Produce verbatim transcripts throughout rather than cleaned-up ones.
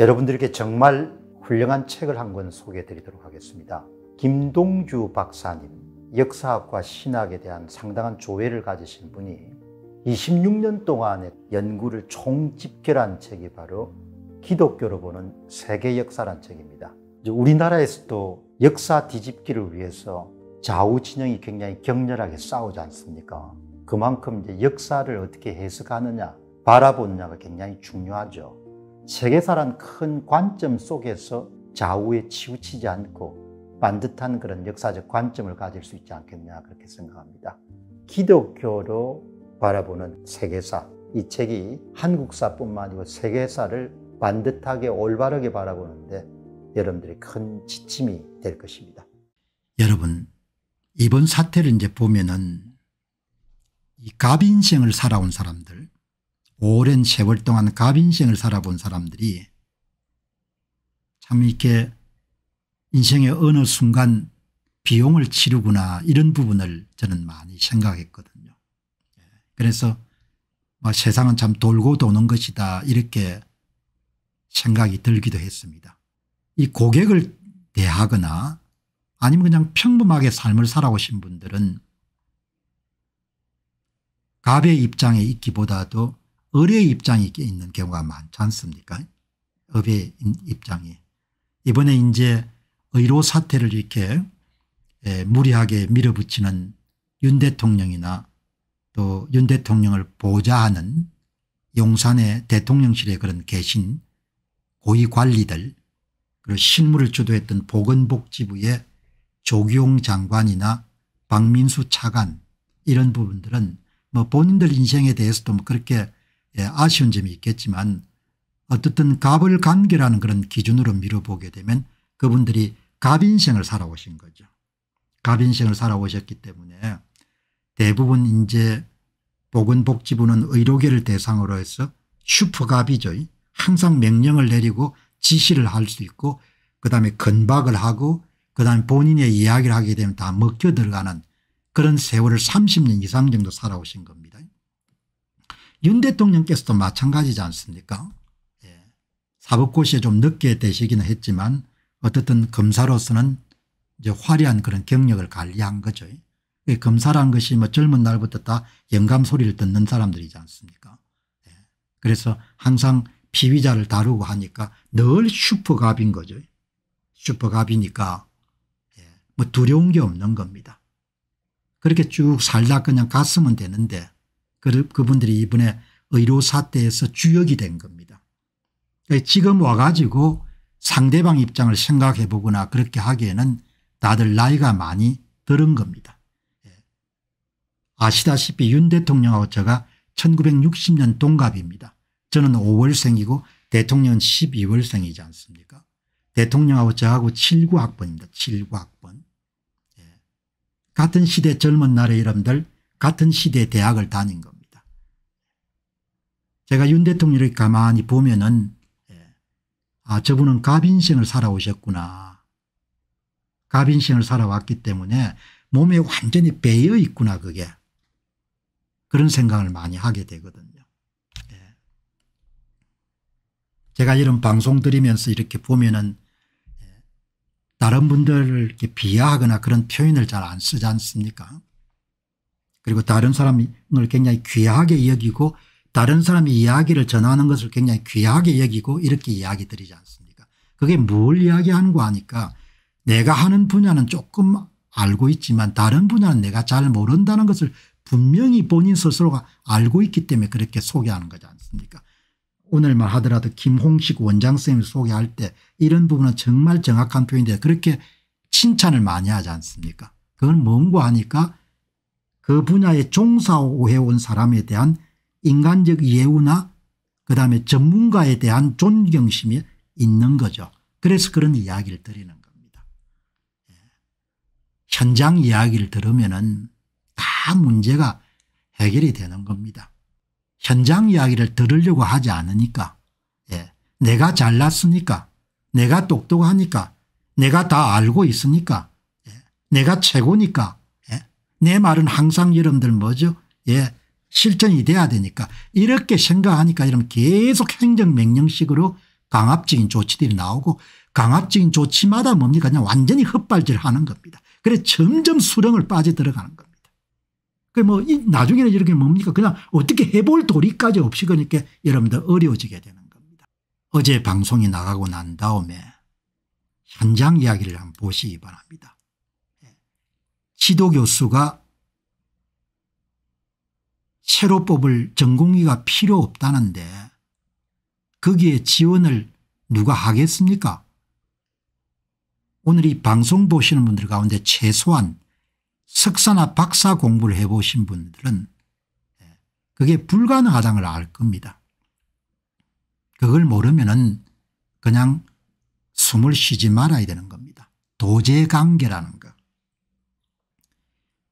여러분들에게 정말 훌륭한 책을 한 권 소개해 드리도록 하겠습니다. 김동주 박사님, 역사학과 신학에 대한 상당한 조예를 가지신 분이 이십육 년 동안의 연구를 총집결한 책이 바로 기독교로 보는 세계역사란 책입니다. 우리나라에서도 역사 뒤집기를 위해서 좌우 진영이 굉장히 격렬하게 싸우지 않습니까? 그만큼 이제 역사를 어떻게 해석하느냐, 바라보느냐가 굉장히 중요하죠. 세계사란 큰 관점 속에서 좌우에 치우치지 않고 반듯한 그런 역사적 관점을 가질 수 있지 않겠냐, 그렇게 생각합니다. 기독교로 바라보는 세계사, 이 책이 한국사뿐만 아니고 세계사를 반듯하게 올바르게 바라보는데 여러분들이 큰 지침이 될 것입니다. 여러분, 이번 사태를 이제 보면은 이 갑인생을 살아온 사람들, 오랜 세월 동안 갑인생을 살아본 사람들이 참 이렇게 인생의 어느 순간 비용을 치르구나, 이런 부분을 저는 많이 생각했거든요. 그래서 막 세상은 참 돌고 도는 것이다, 이렇게 생각이 들기도 했습니다. 이 고객을 대하거나 아니면 그냥 평범하게 삶을 살아오신 분들은 갑의 입장에 있기보다도 을의 입장에 있는 경우가 많지 않습니까? 을의 입장이. 이번에 이제 의로 사태를 이렇게 무리하게 밀어붙이는 윤 대통령이나 또 윤 대통령을 보좌하는 용산의 대통령실에 그런 계신 고위 관리들, 그리고 실무를 주도했던 보건복지부의 조기용 장관이나 박민수 차관, 이런 부분들은 뭐 본인들 인생에 대해서도 뭐 그렇게 예, 아쉬운 점이 있겠지만 어떻든 갑을 관계라는 그런 기준으로 미뤄보게 되면 그분들이 갑인생을 살아오신 거죠. 갑인생을 살아오셨기 때문에 대부분 이제 보건복지부는 의료계를 대상으로 해서 슈퍼갑이죠. 항상 명령을 내리고 지시를 할 수 있고, 그다음에 건박을 하고, 그다음에 본인의 이야기를 하게 되면 다 먹혀 들어가는 그런 세월을 삼십 년 이상 정도 살아오신 겁니다. 윤 대통령께서도 마찬가지지 않습니까? 예. 사법고시에 좀 늦게 되시기는 했지만 어떻든 검사로서는 이제 화려한 그런 경력을 관리한 거죠. 예. 검사란 것이 뭐 젊은 날부터 다 영감 소리를 듣는 사람들이지 않습니까? 예. 그래서 항상 피의자를 다루고 하니까 늘 슈퍼갑인 거죠. 슈퍼갑이니까 예. 뭐 두려운 게 없는 겁니다. 그렇게 쭉 살다 그냥 갔으면 되는데 그분들이 이번에 의료 사태에서 주역이 된 겁니다. 지금 와가지고 상대방 입장을 생각해 보거나 그렇게 하기에는 다들 나이가 많이 들은 겁니다. 아시다시피 윤 대통령하고 제가 천구백육십 년 동갑입니다. 저는 오월생이고 대통령은 십이월생이지 않습니까? 대통령하고 저하고 칠십구 학번입니다. 칠십구 학번. 같은 시대 젊은 날의 여러분들, 같은 시대에 대학을 다닌 겁니다. 제가 윤 대통령을 가만히 보면은 아, 저분은 갑인생을 살아오셨구나. 갑인생을 살아왔기 때문에 몸에 완전히 배어 있구나, 그게. 그런 생각을 많이 하게 되거든요. 예. 제가 이런 방송 드리면서 이렇게 보면은 다른 분들을 이렇게 비하하거나 그런 표현을 잘 안 쓰지 않습니까? 그리고 다른 사람을 굉장히 귀하게 여기고 다른 사람이 이야기를 전하는 것을 굉장히 귀하게 여기고 이렇게 이야기 드리지 않습니까? 그게 뭘 이야기하는 거 하니까 내가 하는 분야는 조금 알고 있지만 다른 분야는 내가 잘 모른다는 것을 분명히 본인 스스로가 알고 있기 때문에 그렇게 소개하는 거지 않습니까? 오늘만 하더라도 김홍식 원장쌤을 소개할 때 이런 부분은 정말 정확한 표현인데 그렇게 칭찬을 많이 하지 않습니까? 그건 뭔고 하니까 그 분야에 종사해온 사람에 대한 인간적 예우나 그다음에 전문가에 대한 존경심이 있는 거죠. 그래서 그런 이야기를 드리는 겁니다. 예. 현장 이야기를 들으면은 다 문제가 해결이 되는 겁니다. 현장 이야기를 들으려고 하지 않으니까 예. 내가 잘났으니까, 내가 똑똑하니까, 내가 다 알고 있으니까, 예. 내가 최고니까, 내 말은 항상 여러분들 뭐죠? 예, 실전이 돼야 되니까. 이렇게 생각하니까 여러분 계속 행정명령식으로 강압적인 조치들이 나오고 강압적인 조치마다 뭡니까? 그냥 완전히 헛발질하는 겁니다. 그래서 점점 수렁을 빠져들어가는 겁니다. 그 뭐 나중에는 이렇게 뭡니까? 그냥 어떻게 해볼 도리까지 없이 그러니까 여러분들 어려워지게 되는 겁니다. 어제 방송이 나가고 난 다음에 현장 이야기를 한번 보시기 바랍니다. 지도 교수가 새로 뽑을 전공의가 필요 없다는데 거기에 지원을 누가 하겠습니까? 오늘 이 방송 보시는 분들 가운데 최소한 석사나 박사 공부를 해보신 분들은 그게 불가능하다는 걸 알 겁니다. 그걸 모르면은 그냥 숨을 쉬지 말아야 되는 겁니다. 도제관계라는 거.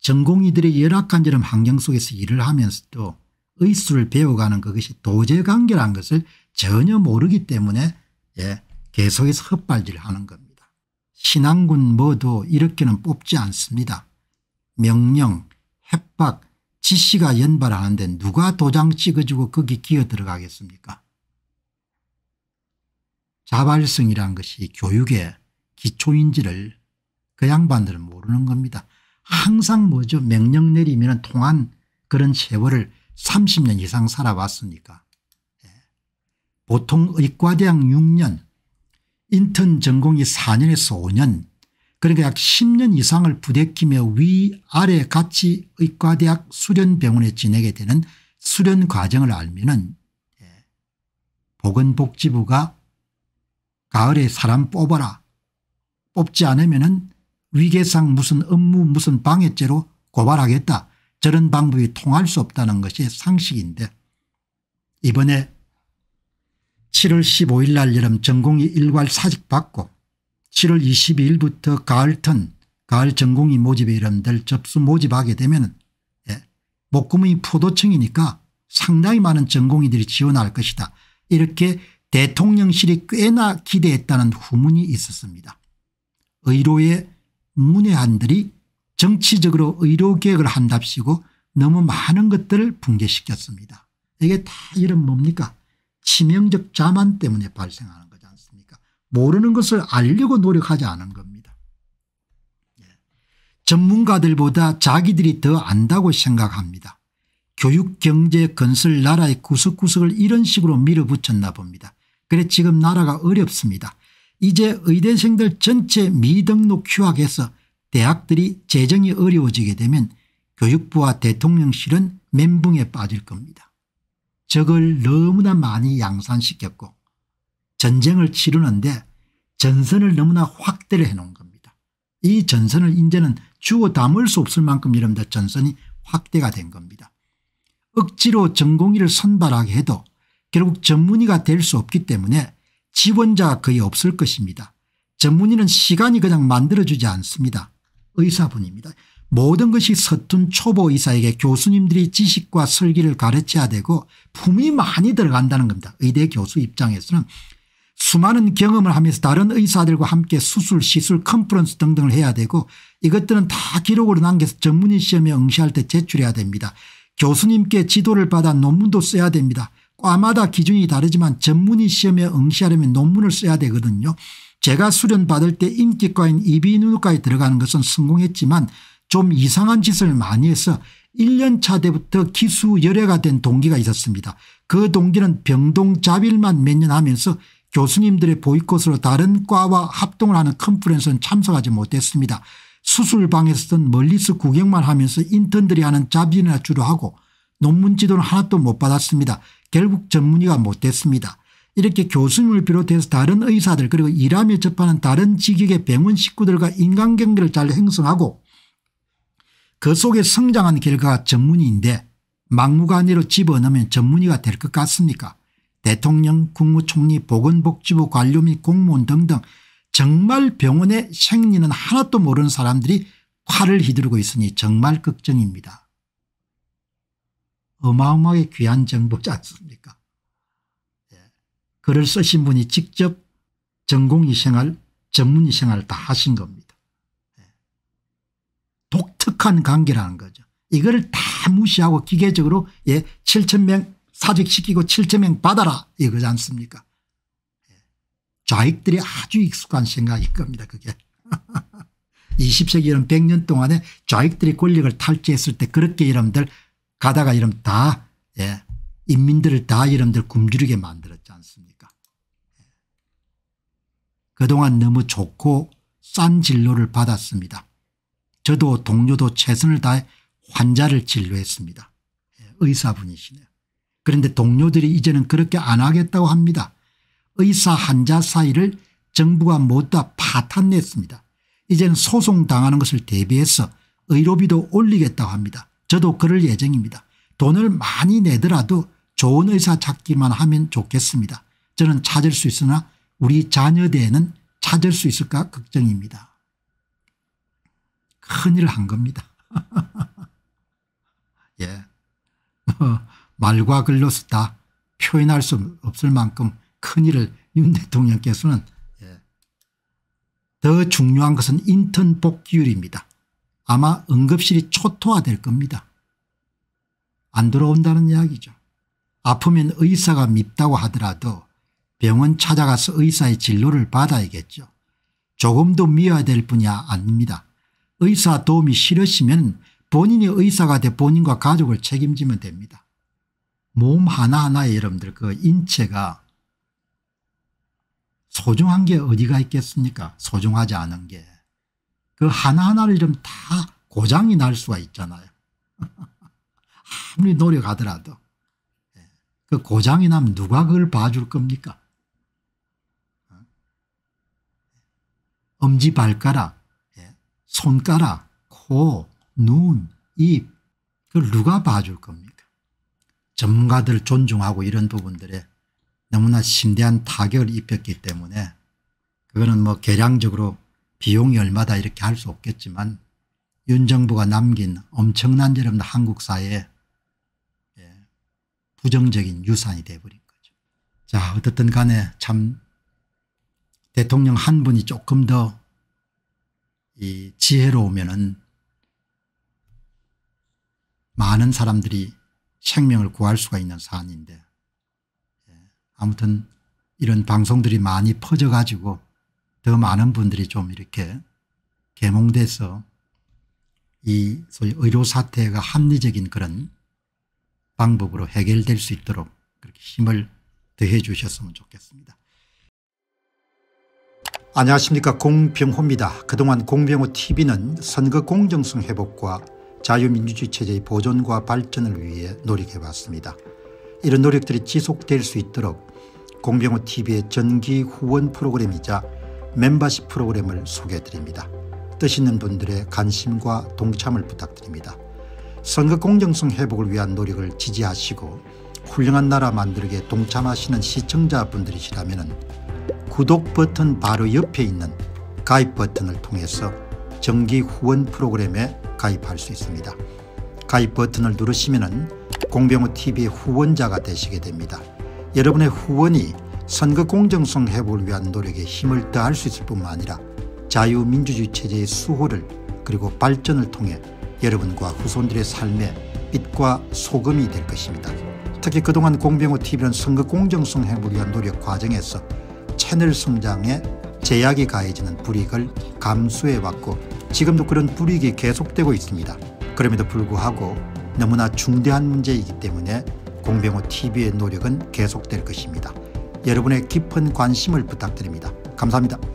전공의들의 열악한 저런 환경 속에서 일을 하면서도 의술을 배워가는 그것이 도제관계라는 것을 전혀 모르기 때문에 예, 계속해서 헛발질을 하는 겁니다. 신앙군 뭐도 이렇게는 뽑지 않습니다. 명령, 협박, 지시가 연발하는데 누가 도장 찍어주고 거기 기어 들어가겠습니까? 자발성이란 것이 교육의 기초인지를 그 양반들은 모르는 겁니다. 항상 뭐죠? 명령 내리면 통한 그런 세월을 삼십 년 이상 살아왔으니까. 예. 보통 의과대학 육 년, 인턴 전공이 사 년에서 오 년, 그러니까 약 십 년 이상을 부대끼며 위아래 같이 의과대학 수련병원에 지내게 되는 수련 과정을 알면은 예. 보건복지부가 가을에 사람 뽑아라. 뽑지 않으면은 위계상 무슨 업무 무슨 방해죄로 고발하겠다. 저런 방법이 통할 수 없다는 것이 상식인데 이번에 칠월 십오일 날 여름 전공의 일괄 사직 받고 칠월 이십이일부터 가을턴 가을 전공의 모집에 여러분들 접수 모집하게 되면 예, 목구멍이 포도청이니까 상당히 많은 전공의들이 지원할 것이다. 이렇게 대통령실이 꽤나 기대했다는 후문이 있었습니다. 의료의 문외한들이 정치적으로 의료개혁을 한답시고 너무 많은 것들을 붕괴시켰습니다. 이게 다 이런 뭡니까? 치명적 자만 때문에 발생하는 거지 않습니까? 모르는 것을 알려고 노력하지 않은 겁니다. 예. 전문가들보다 자기들이 더 안다고 생각합니다. 교육, 경제, 건설 나라의 구석구석을 이런 식으로 밀어붙였나 봅니다. 그래 지금 나라가 어렵습니다. 이제 의대생들 전체 미등록 휴학해서 대학들이 재정이 어려워지게 되면 교육부와 대통령실은 멘붕에 빠질 겁니다. 적을 너무나 많이 양산시켰고 전쟁을 치르는데 전선을 너무나 확대를 해놓은 겁니다. 이 전선을 이제는 주워 담을 수 없을 만큼 여러분들 전선이 확대가 된 겁니다. 억지로 전공의를 선발하게 해도 결국 전문의가 될 수 없기 때문에 지원자가 거의 없을 것입니다. 전문의는 시간이 그냥 만들어주지 않습니다. 의사분입니다. 모든 것이 서툰 초보 의사에게 교수님들이 지식과 설계를 가르쳐야 되고 품이 많이 들어간다는 겁니다. 의대 교수 입장에서는 수많은 경험을 하면서 다른 의사들과 함께 수술, 시술, 컨퍼런스 등등을 해야 되고 이것들은 다 기록으로 남겨서 전문의 시험에 응시할 때 제출해야 됩니다. 교수님께 지도를 받아 논문도 써야 됩니다. 과마다 기준이 다르지만 전문의 시험에 응시하려면 논문을 써야 되거든요. 제가 수련받을 때 인기과인 이비인후과에 들어가는 것은 성공했지만 좀 이상한 짓을 많이 해서 일 년 차 때부터 기수열애가 된 동기가 있었습니다. 그 동기는 병동자빌만 몇 년 하면서 교수님들의 보이콧으로 다른 과와 합동을 하는 컨퍼런스는 참석하지 못했습니다. 수술방에서든 멀리서 구경만 하면서 인턴들이 하는 잡일이나 주로 하고 논문 지도는 하나도 못 받았습니다. 결국 전문의가 못 됐습니다. 이렇게 교수님을 비롯해서 다른 의사들 그리고 일하며 접하는 다른 직역의 병원 식구들과 인간관계를 잘 형성하고 그 속에 성장한 결과가 전문의인데 막무가내로 집어넣으면 전문의가 될 것 같습니까? 대통령, 국무총리, 보건복지부 관료 및 공무원 등등 정말 병원의 생리는 하나도 모르는 사람들이 칼을 휘두르고 있으니 정말 걱정입니다. 어마어마하게 귀한 정보지 않습니까? 예. 글을 쓰신 분이 직접 전공의 생활, 전문의 생활을 다 하신 겁니다. 예. 독특한 관계라는 거죠. 이거를 다 무시하고 기계적으로 예, 칠천 명 사직시키고 칠천 명 받아라 이거지 않습니까? 예. 좌익들이 아주 익숙한 생각일 겁니다. 그게 이십 세기 이런 백 년 동안에 좌익들이 권력을 탈취했을 때 그렇게 이름들 가다가 이름 다 예, 인민들을 다 이름들 굶주리게 만들었지 않습니까? 그동안 너무 좋고 싼 진료를 받았습니다. 저도 동료도 최선을 다해 환자를 진료했습니다. 의사분이시네요. 그런데 동료들이 이제는 그렇게 안 하겠다고 합니다. 의사 환자 사이를 정부가 모두 다 파탄냈습니다. 이제는 소송당하는 것을 대비해서 의료비도 올리겠다고 합니다. 저도 그럴 예정입니다. 돈을 많이 내더라도 좋은 의사 찾기만 하면 좋겠습니다. 저는 찾을 수 있으나 우리 자녀대에는 찾을 수 있을까 걱정입니다. 큰일 한 겁니다. 예, 말과 글로서 다 표현할 수 없을 만큼 큰일을 윤 대통령께서는 예. 더 중요한 것은 인턴 복귀율입니다. 아마 응급실이 초토화될 겁니다. 안 들어온다는 이야기죠. 아프면 의사가 밉다고 하더라도 병원 찾아가서 의사의 진료를 받아야겠죠. 조금도 미워야 될 뿐이 아닙니다. 의사 도움이 싫으시면 본인이 의사가 돼 본인과 가족을 책임지면 됩니다. 몸 하나하나에 여러분들 그 인체가 소중한 게 어디가 있겠습니까? 소중하지 않은 게. 그 하나하나를 좀 다 고장이 날 수가 있잖아요. 아무리 노력하더라도. 그 고장이 나면 누가 그걸 봐줄 겁니까? 엄지발가락, 손가락, 코, 눈, 입, 그걸 누가 봐줄 겁니까? 전문가들 존중하고 이런 부분들에 너무나 심대한 타격을 입혔기 때문에 그거는 뭐 계량적으로 비용이 얼마다 이렇게 할 수 없겠지만 윤 정부가 남긴 엄청난 여러분 한국 사회에 부정적인 유산이 돼버린 거죠. 자, 어떻든 간에 참 대통령 한 분이 조금 더 이 지혜로우면은 많은 사람들이 생명을 구할 수가 있는 사안인데 아무튼 이런 방송들이 많이 퍼져가지고 더 많은 분들이 좀 이렇게 계몽돼서 이 소위 의료사태가 합리적인 그런 방법으로 해결될 수 있도록 그렇게 힘을 더해 주셨으면 좋겠습니다. 안녕하십니까, 공병호입니다. 그동안 공병호티비는 선거 공정성 회복과 자유민주주의 체제의 보존과 발전을 위해 노력해왔습니다. 이런 노력들이 지속될 수 있도록 공병호티비의 정기 후원 프로그램이자 멤버십 프로그램을 소개해드립니다. 뜻 있는 분들의 관심과 동참을 부탁드립니다. 선거 공정성 회복을 위한 노력을 지지하시고 훌륭한 나라 만들기에 동참하시는 시청자분들이시라면 구독 버튼 바로 옆에 있는 가입 버튼을 통해서 정기 후원 프로그램에 가입할 수 있습니다. 가입 버튼을 누르시면 공병호티비의 후원자가 되시게 됩니다. 여러분의 후원이 선거 공정성 회복을 위한 노력에 힘을 더할 수 있을 뿐만 아니라 자유민주주의 체제의 수호를 그리고 발전을 통해 여러분과 후손들의 삶에 빛과 소금이 될 것입니다. 특히 그동안 공병호티비는 선거 공정성 회복을 위한 노력 과정에서 채널 성장에 제약이 가해지는 불이익을 감수해왔고 지금도 그런 불이익이 계속되고 있습니다. 그럼에도 불구하고 너무나 중대한 문제이기 때문에 공병호티비의 노력은 계속될 것입니다. 여러분의 깊은 관심을 부탁드립니다. 감사합니다.